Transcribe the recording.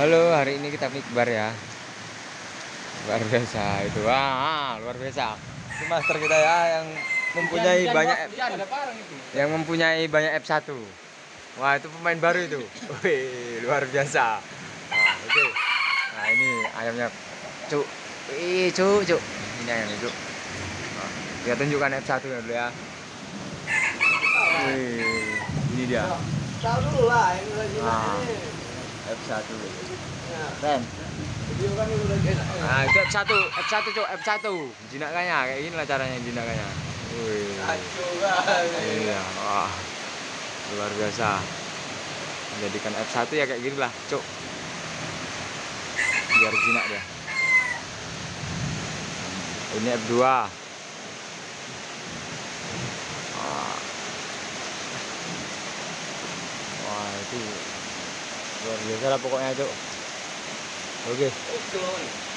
Halo, hari ini kita mikbar ya. Luar biasa itu. Wah, luar biasa. Itu master kita ya yang mempunyai banyak F1. Wah, itu pemain baru itu. Wih, luar biasa. Nah, itu. Nah, ini ayamnya, Cuk. Wih, Cuk. Ini ayamnya, Cuk. Nah, kita tunjukkan F1 ya dulu ya. Wih, ini dia. Tahu dulu lah, ini lagi F1. Ren. Nah, itu F1 Cuk, F1. Jinakannya kayak gini lah caranya jinakannya. Wih. Iya, wah. Luar biasa. Menjadikan F1 ya kayak gini lah, Cuk. Biar jinak dia. Ini F2. Wah, itu luar biasa lah pokoknya, Cuk. Oke.